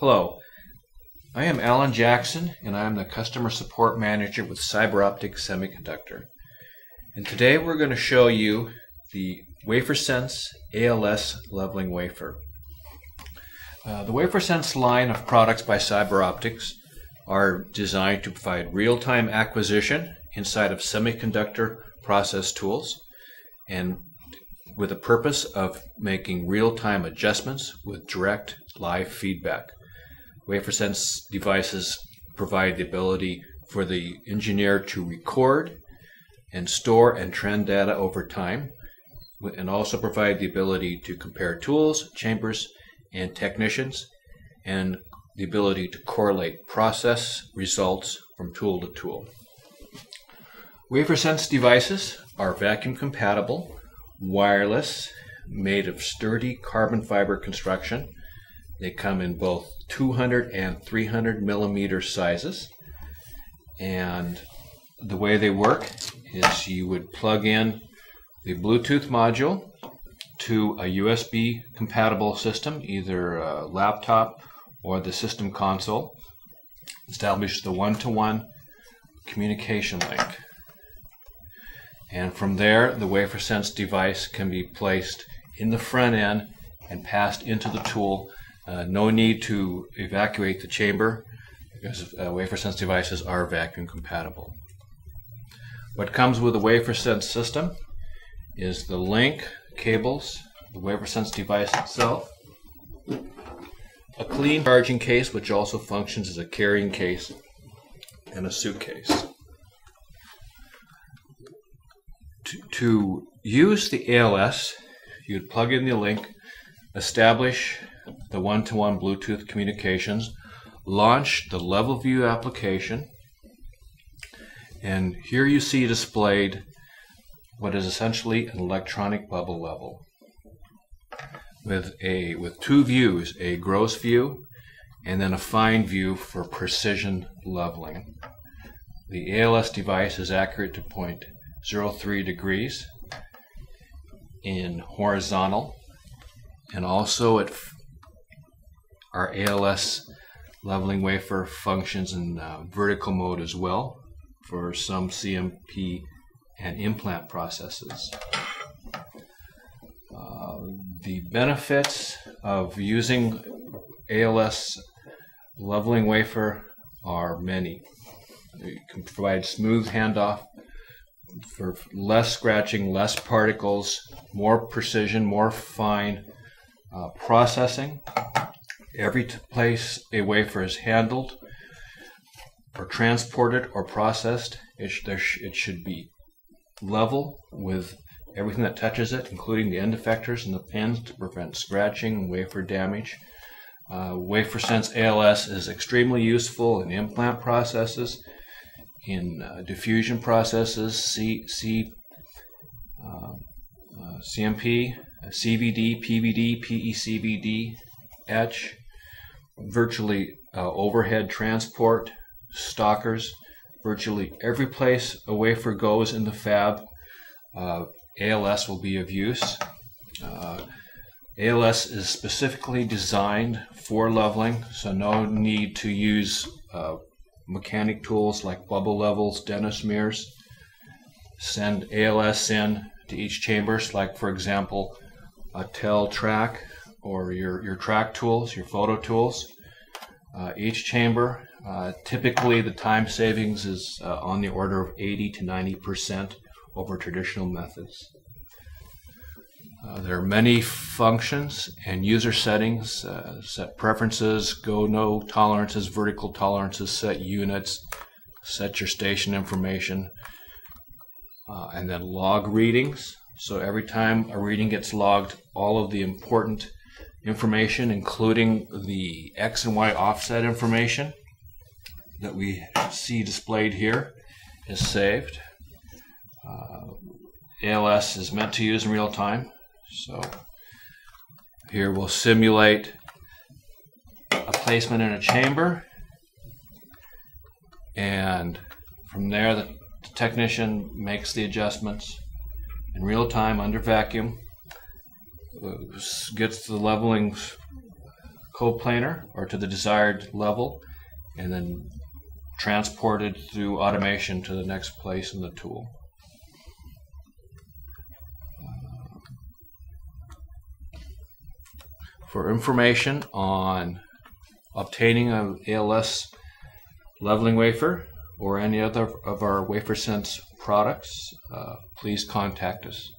Hello, I am Alan Jackson, and I am the Customer Support Manager with CyberOptics Semiconductor. And today we're going to show you the WaferSense ALS leveling wafer. The WaferSense line of products by CyberOptics are designed to provide real-time acquisition inside of semiconductor process tools, and with the purpose of making real-time adjustments with direct live feedback. WaferSense devices provide the ability for the engineer to record and store and trend data over time, and also provide the ability to compare tools, chambers, and technicians, and the ability to correlate process results from tool to tool. WaferSense devices are vacuum compatible, wireless, made of sturdy carbon fiber construction. They come in both 200 and 300 millimeter sizes. And the way they work is you would plug in the Bluetooth module to a USB compatible system, either a laptop or the system console. Establish the one-to-one communication link. And from there, the WaferSense device can be placed in the front end and passed into the tool. No need to evacuate the chamber because WaferSense devices are vacuum compatible. What comes with the WaferSense system is the link, cables, the WaferSense device itself, a clean charging case which also functions as a carrying case, and a suitcase. To use the ALS, you'd plug in the link, establish the one-to-one Bluetooth communications, launch the level view application, and here you see displayed what is essentially an electronic bubble level with two views, a gross view and then a fine view for precision leveling. The ALS device is accurate to 0.03 degrees in horizontal, and also our ALS leveling wafer functions in vertical mode as well for some CMP and implant processes. The benefits of using ALS leveling wafer are many. It can provide smooth handoff for less scratching, less particles, more precision, more fine processing. Every place a wafer is handled or transported or processed, it should be level with everything that touches it, including the end effectors and the pins, to prevent scratching and wafer damage. WaferSense ALS is extremely useful in implant processes, in diffusion processes, CMP, CVD, PVD, PE-CVD, etch, virtually overhead transport, stockers. Virtually every place a wafer goes in the fab, ALS will be of use. ALS is specifically designed for leveling, so no need to use mechanic tools like bubble levels, dentosmears. Send ALS in to each chamber, like for example a TEL track or your track tools, your photo tools. Each chamber, typically the time savings is on the order of 80% to 90% over traditional methods. There are many functions and user settings, set preferences, go no tolerances, vertical tolerances, set units, set your station information, and then log readings. So every time a reading gets logged, all of the important information, including the X and Y offset information that we see displayed here, is saved. ALS is meant to use in real time. So here we'll simulate a placement in a chamber, and from there the technician makes the adjustments in real time under vacuum, gets the leveling coplanar or to the desired level, and then transported through automation to the next place in the tool. For information on obtaining an ALS leveling wafer or any other of our WaferSense products, please contact us.